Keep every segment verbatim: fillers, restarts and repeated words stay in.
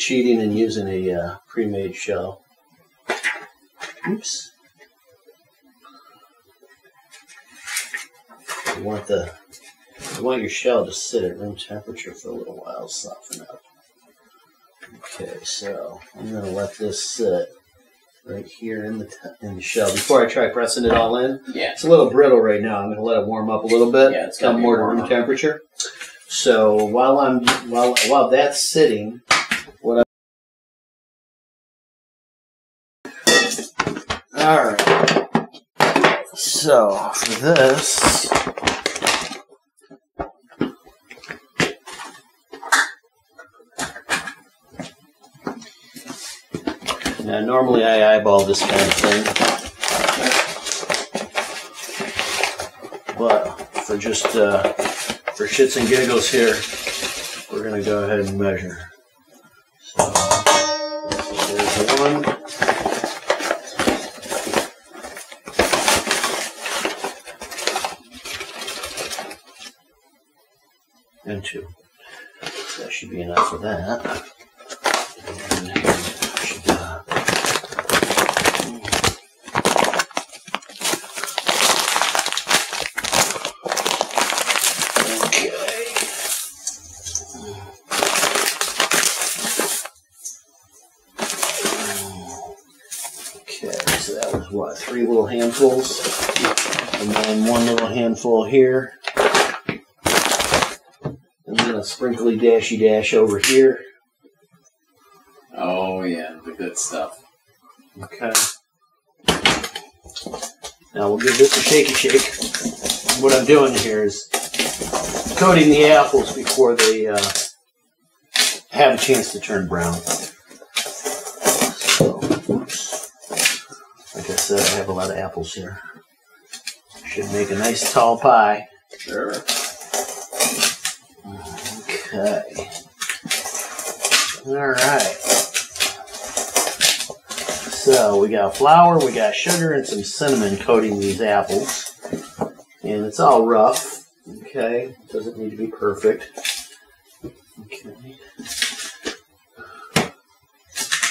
cheating and using a uh, pre-made shell. Oops. You want the you want your shell to sit at room temperature for a little while, soften up. Okay, so I'm gonna let this sit right here in the in the shell before I try pressing it all in. Yeah, it's a little brittle right now. I'm gonna let it warm up a little bit. Yeah, it's come more to room temperature. So while I'm while while that's sitting, what I all right. So for this. Now, normally I eyeball this kind of thing, but for just uh, for shits and giggles here, we're going to go ahead and measure. So, there's the one and two. So that should be enough for that. What, three little handfuls, and then one little handful here, and then a sprinkly dashy dash over here. Oh yeah, the good stuff. Okay. Now we'll give this a shaky shake. What I'm doing here is coating the apples before they uh, have a chance to turn brown. Uh, I have a lot of apples here. Should make a nice tall pie. Sure. Okay. Alright. So we got flour, we got sugar, and some cinnamon coating these apples. And it's all rough. Okay. Doesn't need to be perfect. Okay.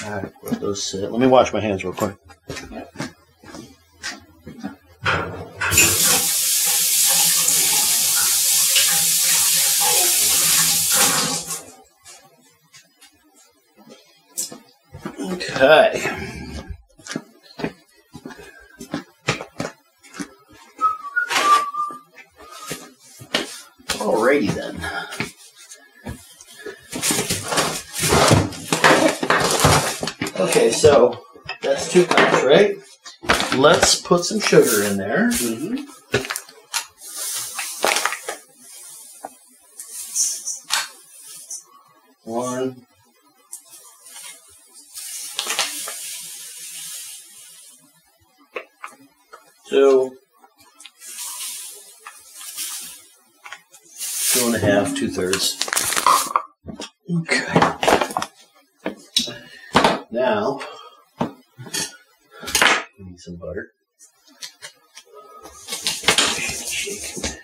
Alright, let those sit. Let me wash my hands real quick. Okay. Alrighty then. Okay, so that's two cups, right? Let's put some sugar in there. Mm-hmm. One. Two, two and a half, two thirds. Okay. Now, we need some butter. Shake, shake.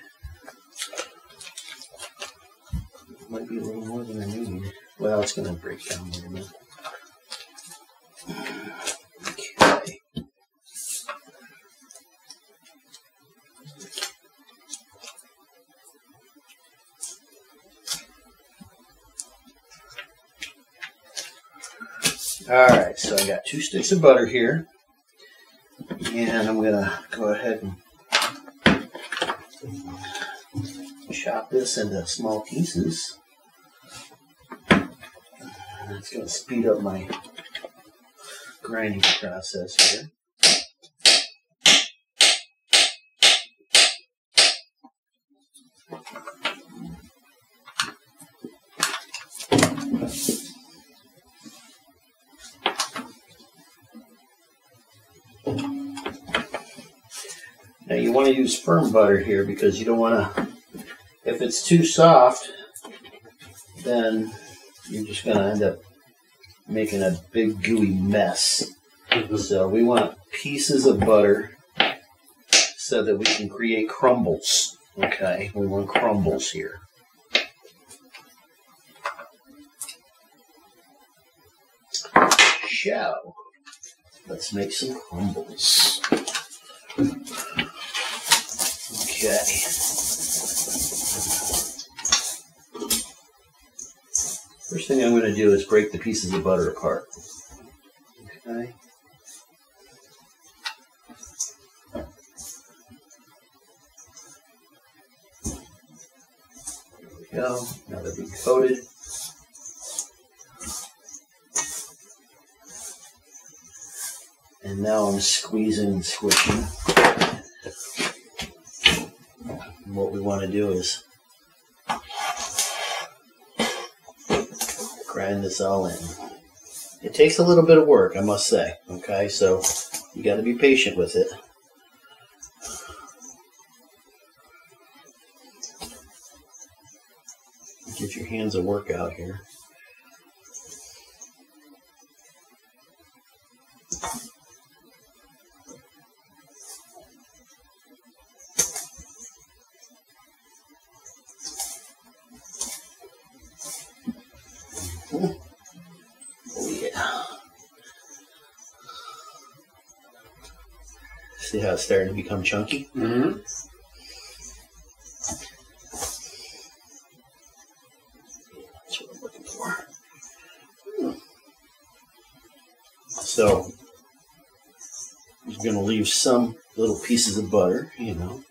Might be a little more than I need. Well, it's going to break down a little bit. Alright, so I got two sticks of butter here, and I'm going to go ahead and chop this into small pieces. That's going to speed up my grinding process here. Now you want to use firm butter here because you don't want to, if it's too soft, then you're just going to end up making a big gooey mess. So we want pieces of butter so that we can create crumbles. Okay, we want crumbles here. shall. Let's make some crumbles. Okay. First thing I'm going to do is break the pieces of butter apart. Okay. Go. Now they're being coated. And now I'm squeezing and squishing. And what we want to do is grind this all in. It takes a little bit of work, I must say. Okay, so you got to be patient with it. Get your hands a workout here. Oh yeah. See how it's starting to become chunky? Mm-hmm. So, I'm going to leave some little pieces of butter, you know.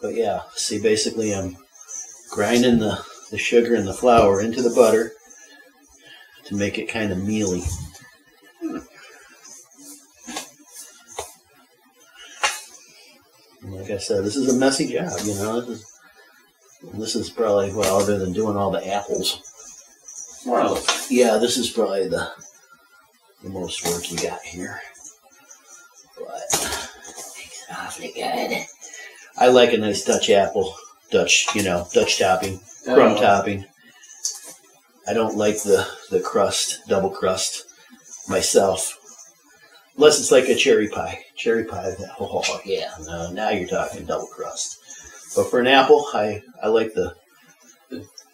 But yeah, see, basically I'm grinding the, the sugar and the flour into the butter to make it kind of mealy. And like I said, this is a messy job, you know. This is, this is probably, well, other than doing all the apples. Wow. Yeah, this is probably the, the most work you got here. But it's awfully good. I like a nice Dutch apple, Dutch, you know, Dutch topping, crumb oh. topping. I don't like the, the crust, double crust myself. Unless it's like a cherry pie. Cherry pie, oh yeah, no, now you're talking double crust. But for an apple, I, I like the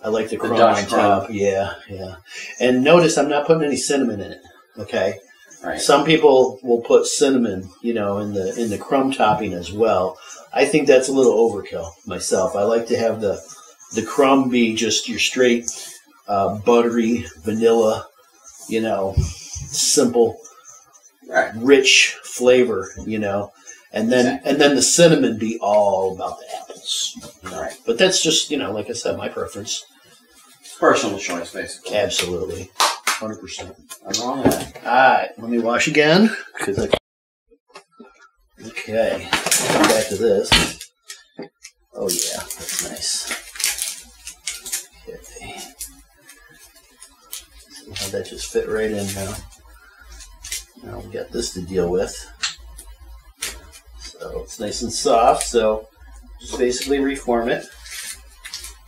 I like the crumb on top. Yeah, yeah. And notice I'm not putting any cinnamon in it. Okay. Right. Some people will put cinnamon, you know, in the in the crumb topping as well. I think that's a little overkill myself. I like to have the the crumb be just your straight uh, buttery vanilla, you know, simple, right. rich flavor, you know. And then exactly. and then the cinnamon be all about the apples. You know? Right. But that's just, you know, like I said, my preference. Personal choice, basically. Absolutely. one hundred percent. I'm wrong with that. All right. Let me wash again. Cause I... Okay. Come back to this. Oh, yeah. That's nice. Okay. See how that just fit right in now. Now we got this to deal with. So it's nice and soft, so just basically reform it.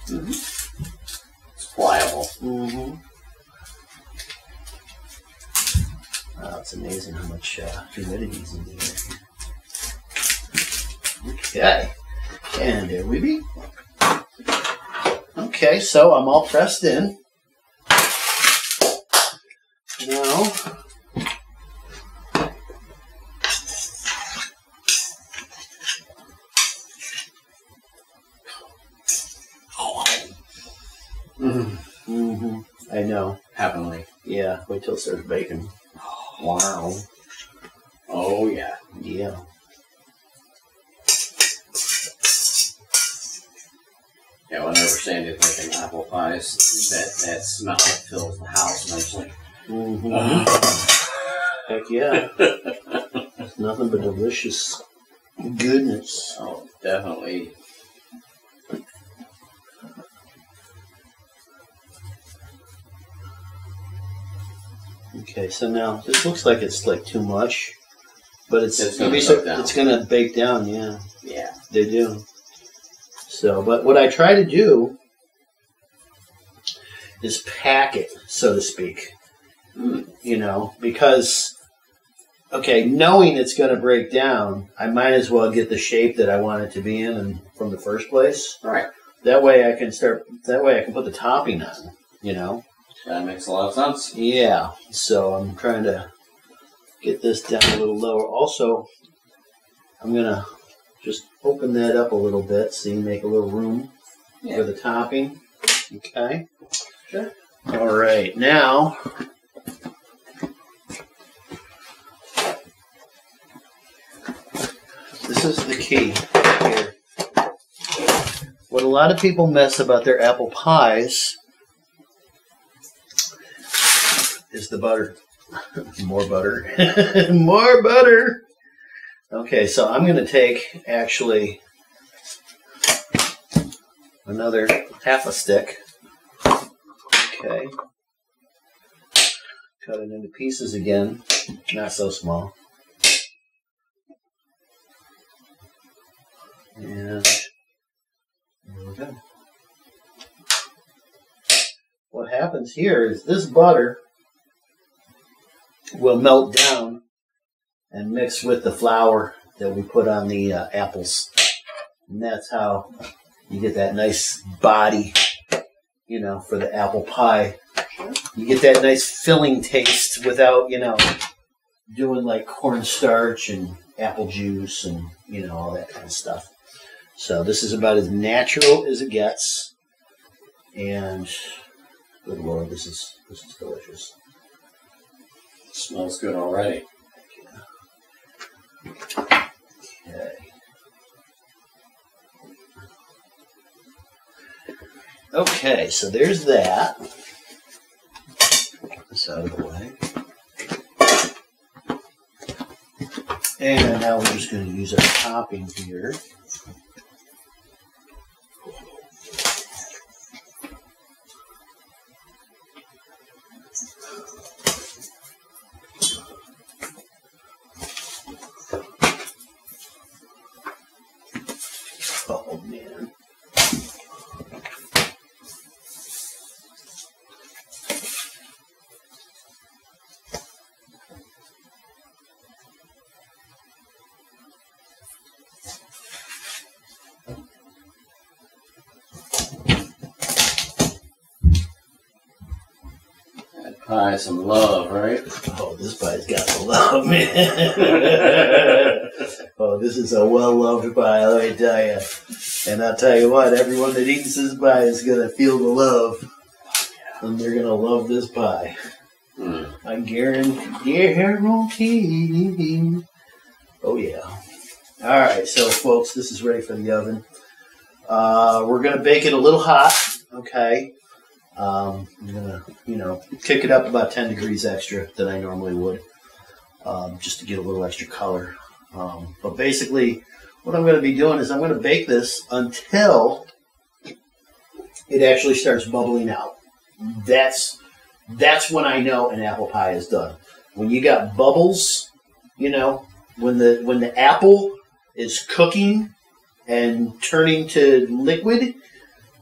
Mm-hmm. It's pliable. Mm-hmm. Wow, it's amazing how much uh, humidity is in here. Okay, and there we be. Okay, so I'm all pressed in. Now, Mm-hmm. I know. Heavenly. Yeah. Wait till it starts baking. Wow. Oh yeah. Yeah. Yeah. Well, I understand it like an apple pie. That that smell fills the house nicely. Mm-hmm. Uh-huh. Heck yeah. It's nothing but delicious goodness. Oh, definitely. Okay, so now this looks like it's like too much, but it's, it's gonna so, it's gonna bake down. Yeah, yeah, they do. So, but what I try to do is pack it, so to speak. Mm. You know, because okay, knowing it's gonna break down, I might as well get the shape that I want it to be in, and from the first place. All right. That way I can start. That way I can put the topping on. You know. That makes a lot of sense. Yeah. So I'm trying to get this down a little lower. Also, I'm going to just open that up a little bit so you make a little room yeah. for the topping. Okay. Sure. All right. Now, this is the key here. What a lot of people miss about their apple pies is the butter. More butter. More butter. Okay, so I'm going to take actually another half a stick. Okay. Cut it into pieces again. Not so small. And there we go. What happens here is this butter will melt down and mix with the flour that we put on the uh, apples. And that's how you get that nice body, you know, for the apple pie. You get that nice filling taste without, you know, doing like cornstarch and apple juice and, you know, all that kind of stuff. So this is about as natural as it gets. And good Lord, this is this is delicious. It smells good already. Okay. Okay, so there's that. Put this out of the way. And now we're just going to use our topping here. Oh, man. That pie, some love, right? Oh, this pie's got some love, man. Oh, this is a well-loved pie, let me tell you. And I'll tell you what, everyone that eats this pie is going to feel the love. And they're going to love this pie. Mm. I guarantee. Oh, yeah. All right, so, folks, this is ready for the oven. Uh, we're going to bake it a little hot, okay? Um, I'm going to, you know, kick it up about ten degrees extra than I normally would, um, just to get a little extra color. Um, but basically, what I'm going to be doing is I'm going to bake this until it actually starts bubbling out. That's that's when I know an apple pie is done. When you got bubbles, you know, when the when the apple is cooking and turning to liquid,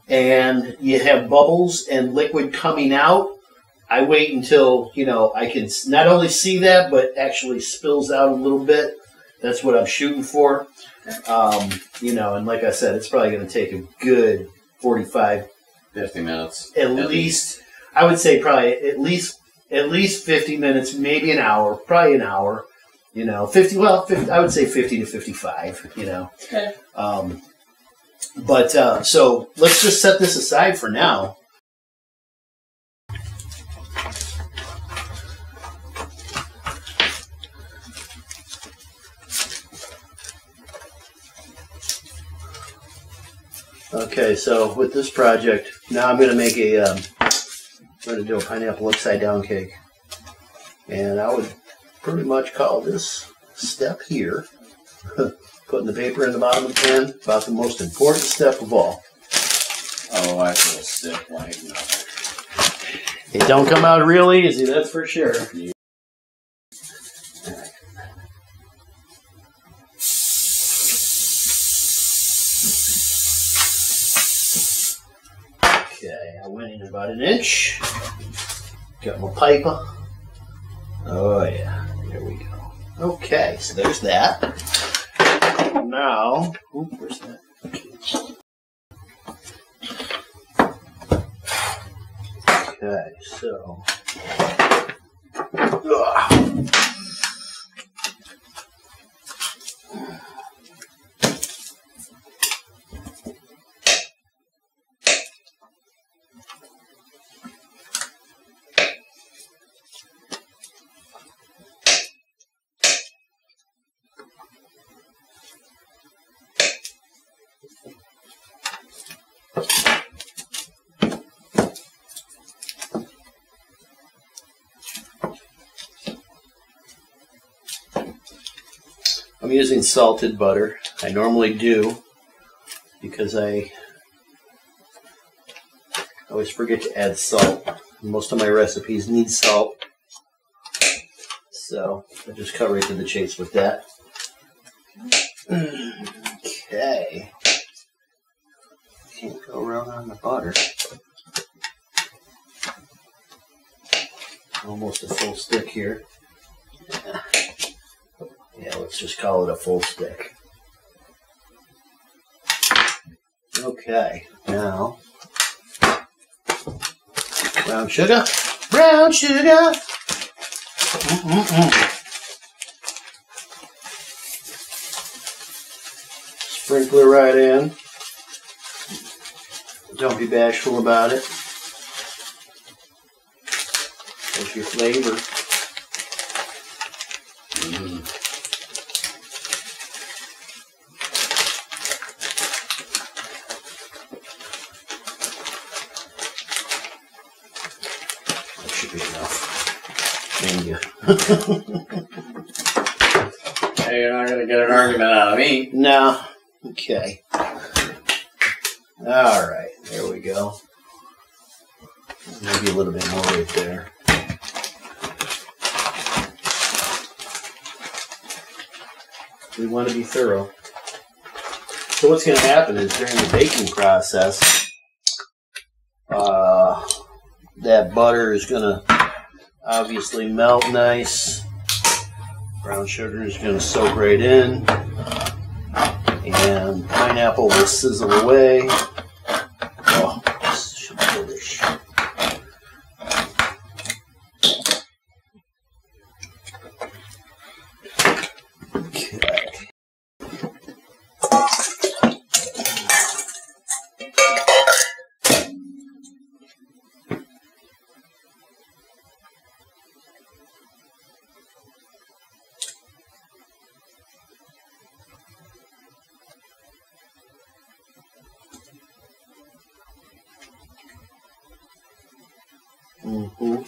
and you have bubbles and liquid coming out. I wait until, you know, I can not only see that, but actually spills out a little bit. That's what I'm shooting for, um, you know, and like I said, it's probably going to take a good forty-five, fifty minutes. At, at least, least, I would say probably at least at least fifty minutes, maybe an hohour, probably an hour, you know, fifty, well, fifty, I would say fifty to fifty-five, you know. Okay. Um, but uh, so let's just set this aside for now. Okay, so with this project, now I'm going to make a, um, I'm going to do a pineapple upside down cake. And I would pretty much call this step here, putting the paper in the bottom of the pan, about the most important step of all. Oh, I feel sick right now. It don't come out real easy, that's for sure. Yeah. I went in about an inch, got my paper. Oh yeah, there we go. Okay, so there's that. Now, ooh, where's that? Okay. Okay, so ugh. I'm using salted butter. I normally do because I always forget to add salt. Most of my recipes need salt, so I just cut right to the chase with that. Okay. Can't go wrong on the butter. Almost a full stick here. Yeah. Yeah, let's just call it a full stick. Okay, now brown sugar, brown sugar. Mm-mm-mm. Sprinkler right in. Don't be bashful about it. There's your flavor. Hey, you're not going to get an argument out of me. No. Okay. All right. There we go. Maybe a little bit more right there. We want to be thorough. So what's going to happen is during the baking process, uh, that butter is going to obviously melt nice. Brown sugar is going to soak right in, and pineapple will sizzle away. Oh, this should be delicious. Okay. Mm-hmm.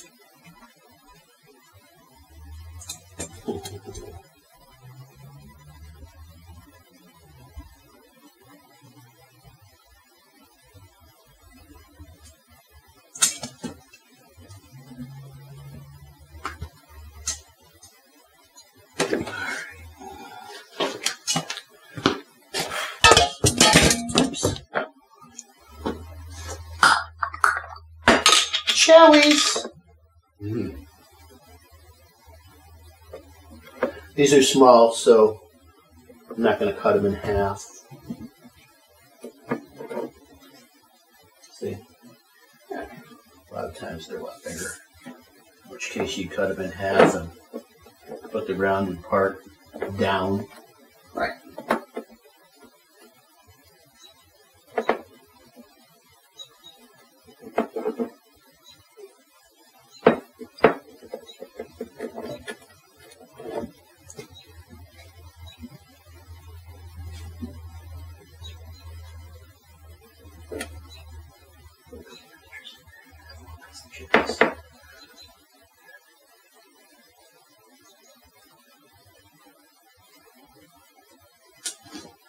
Chowies. Mm-hmm. These are small, so I'm not going to cut them in half. See, yeah. A lot of times they're a lot bigger, in which case you cut them in half and put the rounded part down. Right.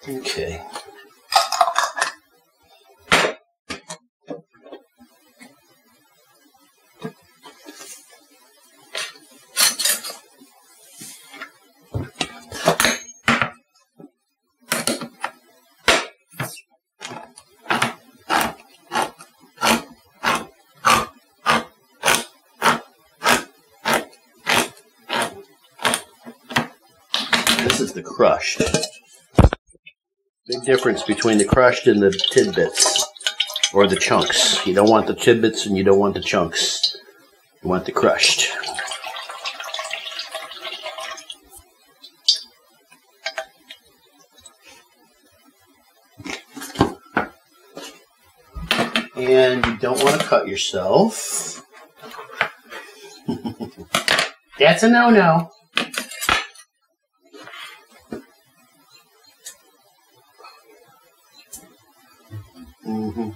Okay. This is the crushed. Big difference between the crushed and the tidbits. or the chunks. You don't want the tidbits and you don't want the chunks. You want the crushed. And you don't want to cut yourself. That's a no-no. Mm-hmm.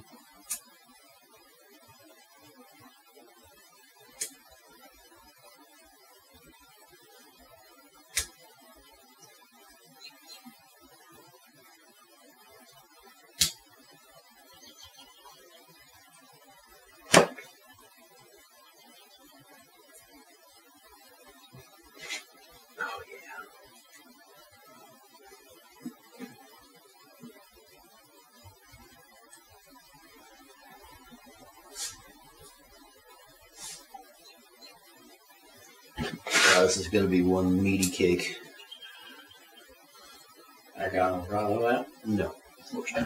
This is going to be one meaty cake. I got a problem with that? No. Okay.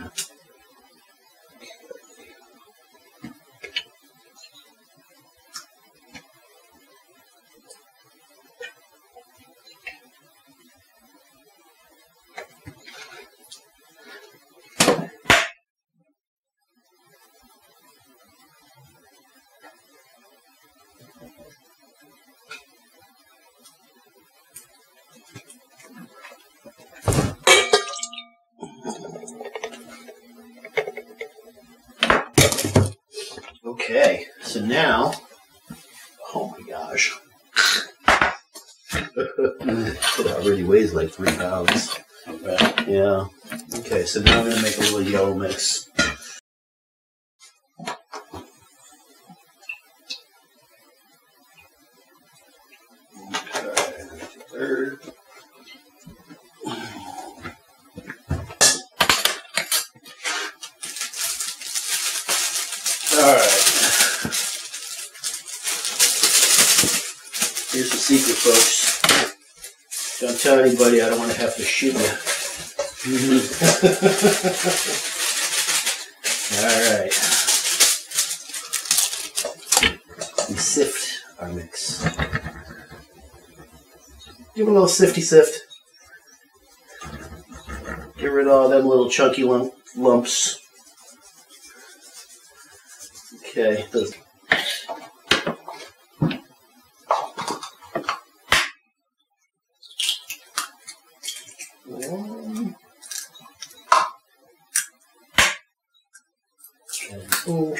Okay, so now, oh my gosh, it already weighs like three pounds. Okay. Yeah. Okay, so now I'm gonna make a little yellow mix. Here's the secret, folks. Don't tell anybody, I don't want to have to shoot you. All right. We sift our mix. Give it a little sifty sift. Get rid of all them little chunky lump lumps. Okay. Those Oh.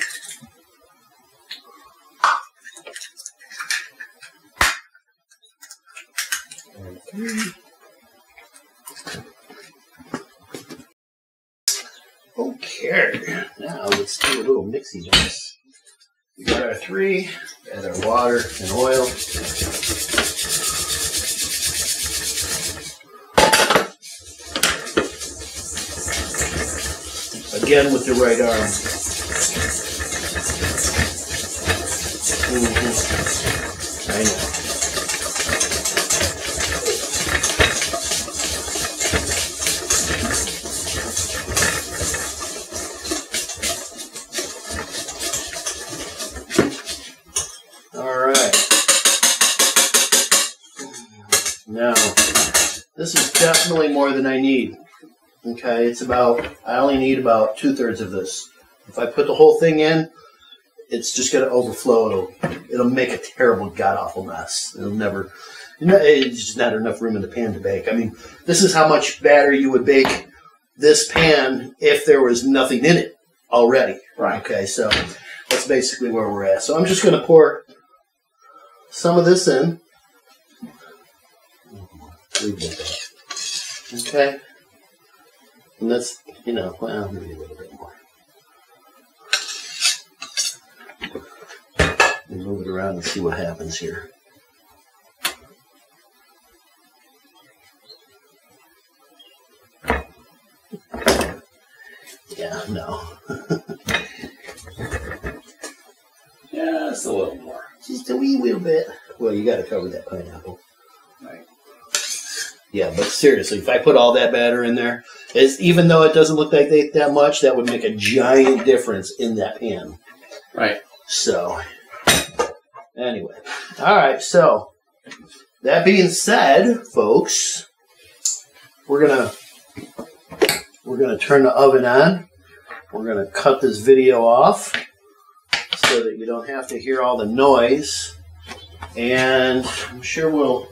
Okay, now let's do a little mixy mix. We got our three, got our water and oil. Again with the right arm. I know. All right. Now, this is definitely more than I need. Okay, it's about, I only need about two-thirds of this. If I put the whole thing in, it's just going to overflow. It'll, it'll make a terrible, god-awful mess. It'll never, it's just not enough room in the pan to bake. I mean, this is how much batter you would bake this pan if there was nothing in it already. Right. Okay, so that's basically where we're at. So I'm just going to pour some of this in. Okay. And that's, you know, well, maybe a little bit more. Move it around and see what happens here. Yeah, no. Yeah, it's a little more. Just a wee little bit. Well, you got to cover that pineapple. Right. Yeah, but seriously, if I put all that batter in there, is even though it doesn't look like they, that much, that would make a giant difference in that pan. Right. So, anyway. All right, so that being said, folks, we're gonna we're gonna turn the oven on. We're gonna cut this video off so that you don't have to hear all the noise. And I'm sure we'll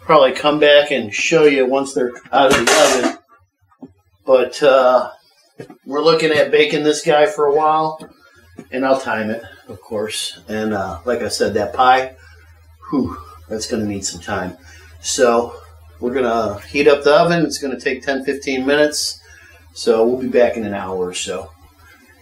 probably come back and show you once they're out of the oven. But uh, we're looking at baking this guy for a while, and I'll time it, of course. And uh, like I said, that pie, whew, that's going to need some time. So we're going to heat up the oven. It's going to take ten to fifteen minutes, so we'll be back in an hour or so.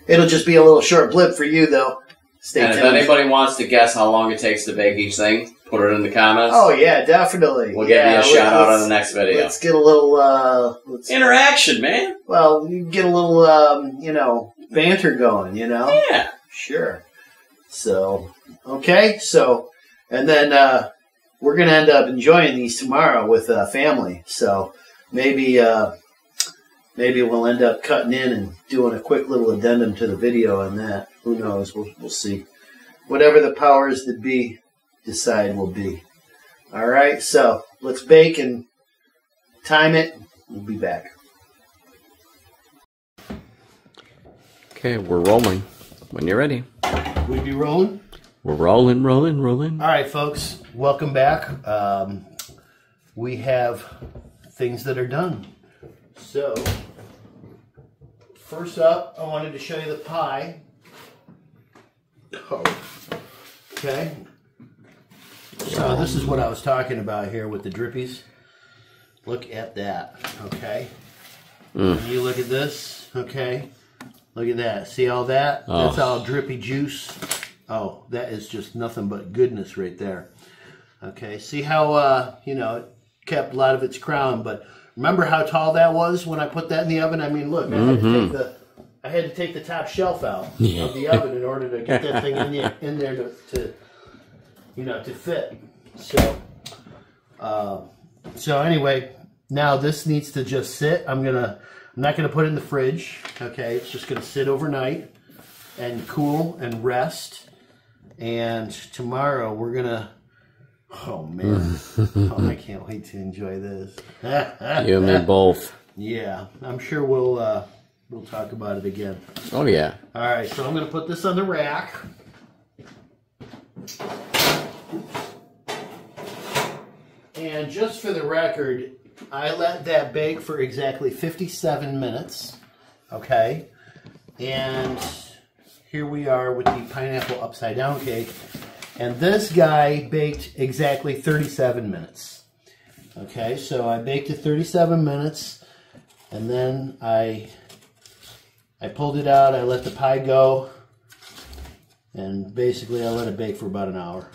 It'll just be a little short blip for you, though. Stay and tuned. If anybody wants to guess how long it takes to bake each thing, put it in the comments. Oh, yeah, definitely. We'll yeah, give you a shout out on the next video. Let's get a little... Uh, let's, Interaction, man. Well, you get a little, um, you know, banter going, you know? Yeah. Sure. So, okay. So, and then uh, we're going to end up enjoying these tomorrow with uh, family. So, maybe... Uh, Maybe we'll end up cutting in and doing a quick little addendum to the video on that. Who knows? We'll, we'll see. Whatever the powers that be decide will be. All right, so let's bake and time it. We'll be back. Okay, we're rolling when you're ready. We be rolling? We're rolling, rolling, rolling. All right, folks, welcome back. Um, we have things that are done. So, first up, I wanted to show you the pie. Oh. Okay. So this is what I was talking about here with the drippies. Look at that. Okay. Mm. You look at this. Okay. Look at that. See all that? Oh. That's all drippy juice. Oh, that is just nothing but goodness right there. Okay. See how, uh, you know, it kept a lot of its crown, but... Remember how tall that was when I put that in the oven? I mean, look, I had, mm-hmm. to, take the, I had to take the top shelf out yeah. of the oven in order to get that thing in, the, in there to, to, you know, to fit. So, uh, so anyway, now this needs to just sit. I'm gonna, I'm not gonna put it in the fridge. Okay, it's just gonna sit overnight and cool and rest. And tomorrow we're gonna. Oh, man. Oh, I can't wait to enjoy this. You and me both. Yeah. I'm sure we'll uh, we'll talk about it again. Oh, yeah. All right. So I'm going to put this on the rack. Oops. And just for the record, I let that bake for exactly fifty-seven minutes. Okay. And here we are with the pineapple upside down cake. And this guy baked exactly thirty-seven minutes. Okay, so I baked it thirty-seven minutes, and then I I pulled it out, I let the pie go, and basically I let it bake for about an hour.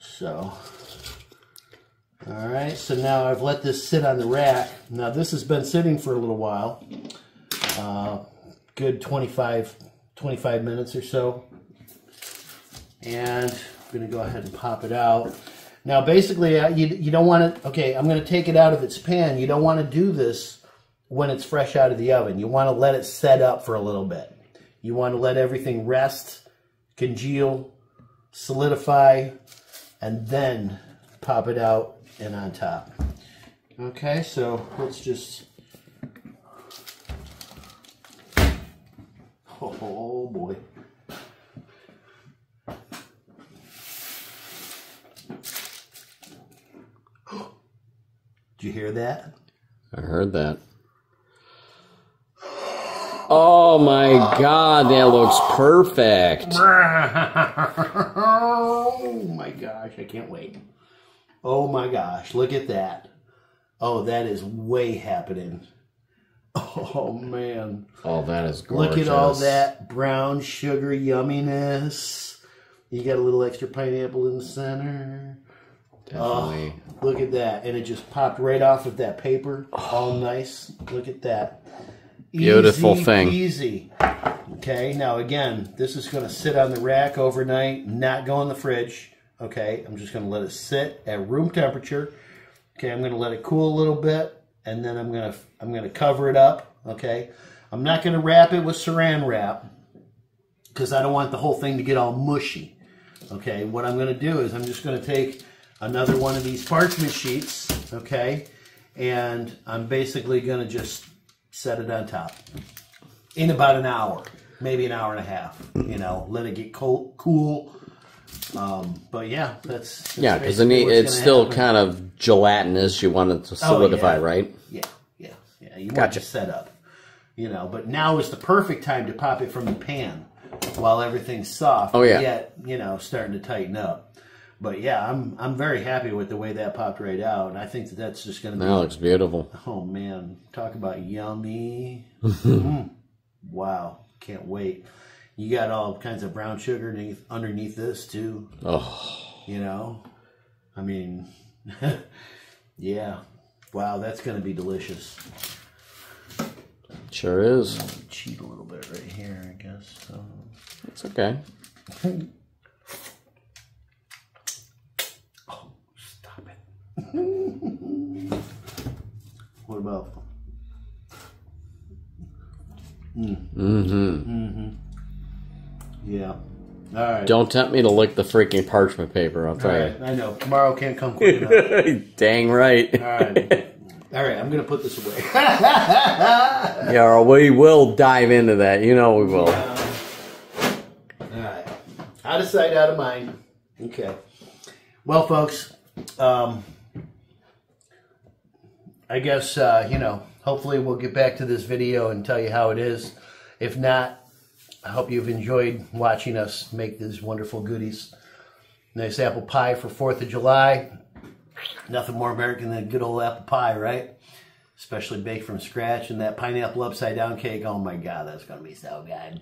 So, all right, so now I've let this sit on the rack. Now this has been sitting for a little while, uh, good twenty-five, twenty-five minutes or so. And I'm going to go ahead and pop it out. Now, basically, you, you don't want to... Okay, I'm going to take it out of its pan. You don't want to do this when it's fresh out of the oven. You want to let it set up for a little bit. You want to let everything rest, congeal, solidify, and then pop it out and on top. Okay, so let's just... Oh, boy. Did you hear that? I heard that. Oh my god, that looks perfect. Oh my gosh, I can't wait. Oh my gosh, look at that. Oh, that is way happening. Oh man. Oh, that is gorgeous. Look at all that brown sugar yumminess. You got a little extra pineapple in the center. Definitely. Oh, look at that. And it just popped right off of that paper. Oh. All nice. Look at that. Beautiful easy, thing. Easy. Okay. Now, again, this is going to sit on the rack overnight, not go in the fridge. Okay. I'm just going to let it sit at room temperature. Okay, I'm going to let it cool a little bit, and then I'm going to I'm going to cover it up. Okay, I'm not going to wrap it with Saran wrap because I don't want the whole thing to get all mushy. Okay, what I'm going to do is I'm just going to take another one of these parchment sheets. Okay, and I'm basically going to just set it on top in about an hour, maybe an hour and a half. You know, let it get cold, cool. Um, but yeah, that's, that's yeah, because it it's still happen. kind of gelatinous. You want it to solidify, oh, yeah. right? Yeah, yeah, yeah. You gotcha. want to set up, you know. But now is the perfect time to pop it from the pan while everything's soft. Oh yeah, yet you know, starting to tighten up. But yeah, I'm I'm very happy with the way that popped right out, and I think that that's just going to be. That looks beautiful. Oh man, talk about yummy! mm. Wow, can't wait. You got all kinds of brown sugar underneath, underneath this, too. Oh. You know? I mean, yeah. Wow, that's going to be delicious. Sure is. I'm gonna cheat a little bit right here, I guess. So. It's okay. Oh, stop it. What about? Mm. Mm-hmm. Mm-hmm. Yeah. All right. Don't tempt me to lick the freaking parchment paper, I'll tell right. you. I know. Tomorrow can't come quick enough. Dang right. All right. All right. I'm going to put this away. Yeah, we will dive into that. You know we will. Yeah. All right. Out of sight, out of mind. Okay. Well, folks, um, I guess, uh, you know, hopefully we'll get back to this video and tell you how it is. If not, I hope you've enjoyed watching us make these wonderful goodies. Nice apple pie for fourth of July. Nothing more American than a good old apple pie, right? Especially baked from scratch. And that pineapple upside down cake, oh my God, that's going to be so good.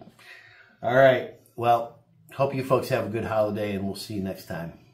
All right. Well, hope you folks have a good holiday, and we'll see you next time.